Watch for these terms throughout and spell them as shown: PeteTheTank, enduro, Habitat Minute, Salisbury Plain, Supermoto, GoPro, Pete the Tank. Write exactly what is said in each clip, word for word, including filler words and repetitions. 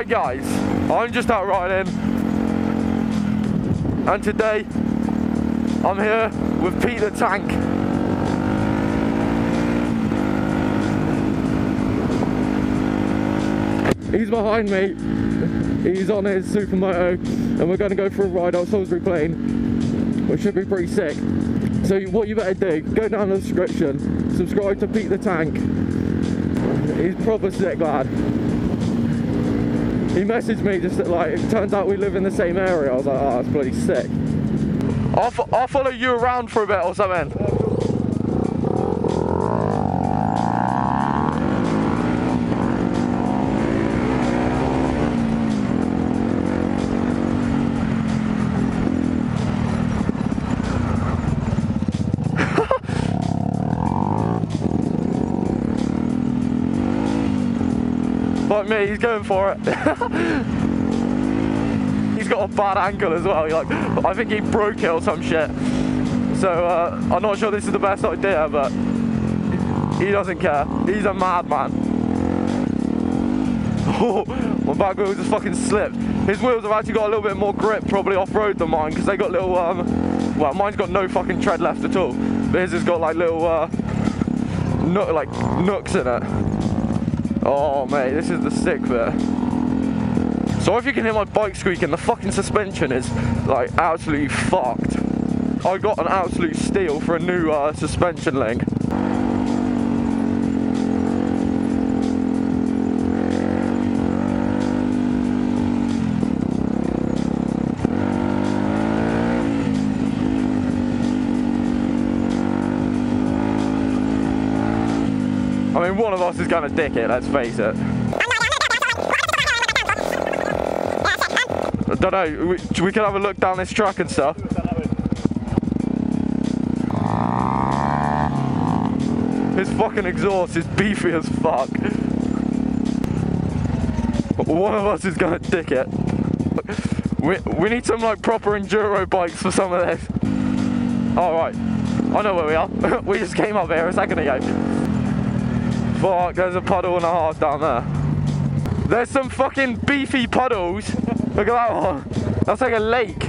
Hi guys, I'm just out riding, and today I'm here with Pete the Tank. He's behind me, he's on his supermoto, and we're going to go for a ride out Salisbury Plain, which should be pretty sick. So what you better do, go down in the description, subscribe to Pete the Tank. He's proper sick lad. He messaged me just that, like, it turns out we live in the same area. I was like, oh, that's bloody sick. I'll, fo I'll follow you around for a bit or something. Like me, he's going for it. He's got a bad ankle as well. Like, I think he broke it or some shit. So uh, I'm not sure this is the best idea, but he doesn't care. He's a madman. Oh, my back wheels just fucking slipped. His wheels have actually got a little bit more grip, probably off-road than mine, because they got little. Um, well, mine's got no fucking tread left at all. But his has got like little uh, nook, like nooks in it. Oh mate, this is the sick bit. So if you can hear my bike squeaking, the fucking suspension is like absolutely fucked. I got an absolute steal for a new uh, suspension link. I mean, one of us is gonna dick it, let's face it. I don't know, we, we can have a look down this track and stuff. His fucking exhaust is beefy as fuck. One of us is gonna dick it. We, we need some like proper enduro bikes for some of this. Alright, I know where we are. We just came up here a second ago. Fuck, there's a puddle and a half down there. There's some fucking beefy puddles. Look at that one. That's like a lake.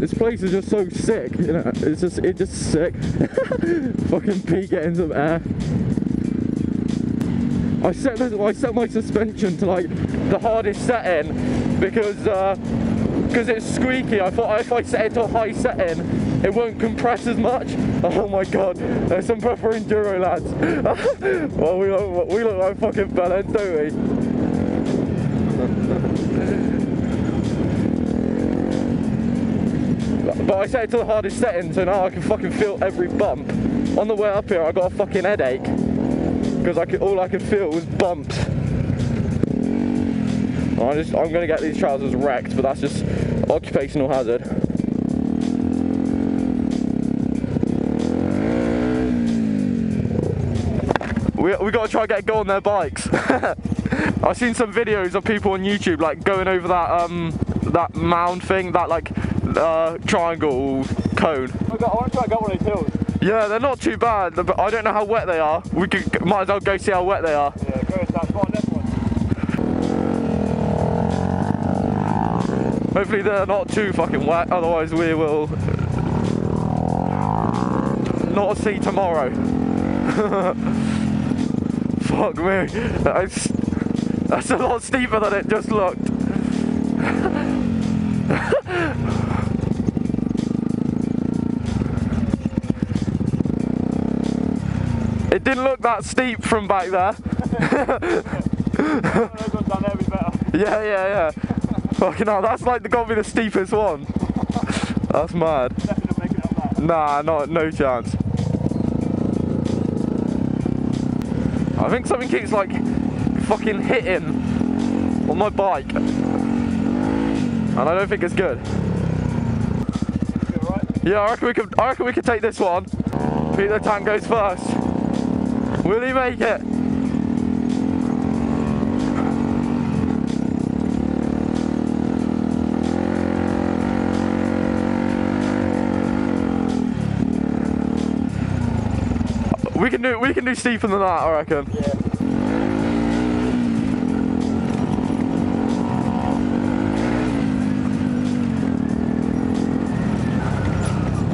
This place is just so sick, you know, it's just, it's just sick. Fucking Pete getting some air. I set, this, I set my suspension to like the hardest setting because uh, because it's squeaky. I thought if I set it to a high setting, it won't compress as much. Oh my god, there's some proper enduro lads. Well, we look, we look like fucking bellends, don't we? But I set it to the hardest setting, so now I can fucking feel every bump. On the way up here, I got a fucking headache because I could, all I could feel was bumps. I just, I'm gonna get these trousers wrecked, but that's just occupational hazard. We we gotta try and get a go on their bikes. I've seen some videos of people on YouTube like going over that um that mound thing, that like. Uh, triangle cone. I, got, I want to try and go one of these hills. Yeah, they're not too bad, but I don't know how wet they are. We could, might as well go see how wet they are. Yeah, go down, go on this one. Hopefully they're not too fucking wet, otherwise we will not see tomorrow. Fuck me, that's, that's a lot steeper than it just looked. It didn't look that steep from back there. Yeah, yeah, yeah. Fucking hell, that's like gotta be the steepest one. That's mad. Nah, not, no chance. I think something keeps like fucking hitting on my bike. And I don't think it's good. Yeah, I reckon we could, I reckon we could take this one. Pete the Tank goes first. Will he make it? We can do we can do steeper than that, I reckon.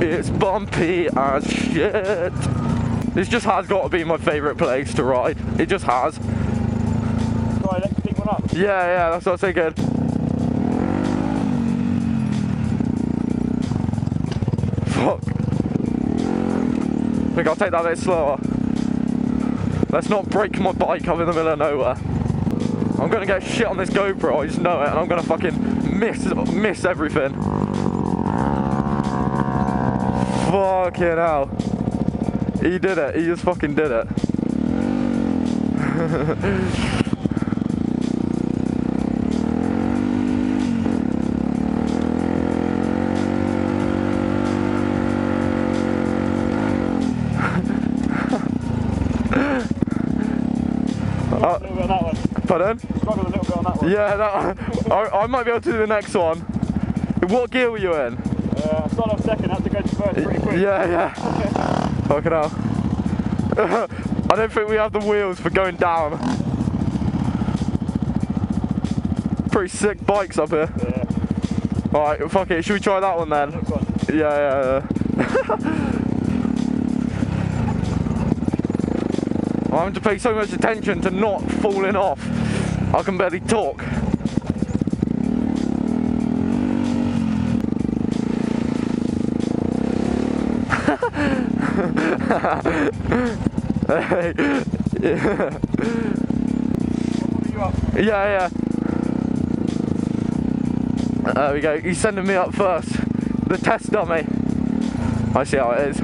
Yeah. It's bumpy as shit. This just has got to be my favourite place to ride. It just has. Sorry, let's pick one up. Yeah, yeah, that's what I'm thinking. Fuck. I think I'll take that a bit slower. Let's not break my bike up in the middle of nowhere. I'm gonna get shit on this GoPro, I just know it, and I'm gonna fucking miss, miss everything. Fucking hell. He did it, he just fucking did it. uh, a little bit on that one. Pardon? Struggled a little bit on that one. Yeah, that, I, I might be able to do the next one. What gear were you in? Uh, I started off second, I had to go to first pretty quick. Yeah, yeah. Fucking hell. I don't think we have the wheels for going down. Pretty sick bikes up here. Yeah. Alright, fuck it, should we try that one then? That one. Yeah, yeah, yeah. I'm having to pay so much attention to not falling off. I can barely talk. Hey. Yeah. Yeah, yeah. There we go. He's sending me up first. The test dummy. I see how it is.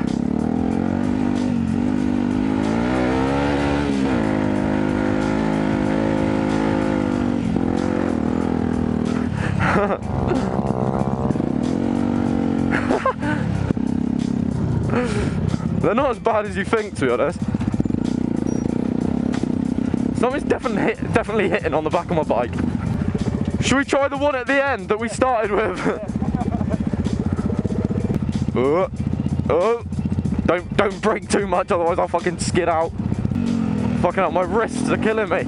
They're not as bad as you think, to be honest. Something's definitely, hit, definitely hitting on the back of my bike. Should we try the one at the end that we started with? Oh, oh. Don't, don't brake too much, otherwise I'll fucking skid out. Fucking up, my wrists are killing me.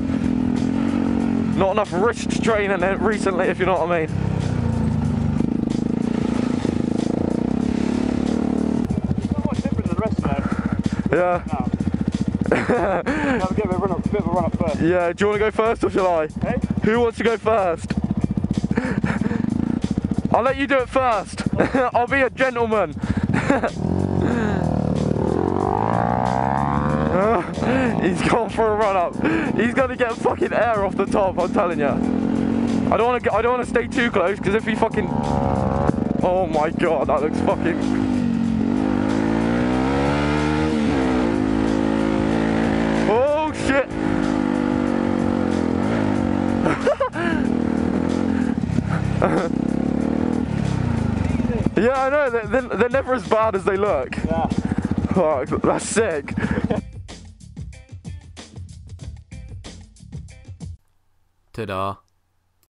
Not enough wrist training recently, if you know what I mean. Yeah. No. Have a bit of a run up, bit of a run up first. Yeah, do you want to go first or shall I? Hey? Who wants to go first? I'll let you do it first. Oh. I'll be a gentleman. uh, he's gone for a run up. He's gonna get fucking air off the top, I'm telling you. I don't want to. I don't want to stay too close because if he fucking. Oh my god, that looks fucking. Shit. Yeah, I know, they're, they're never as bad as they look. Yeah. Oh, that's sick. Ta-da.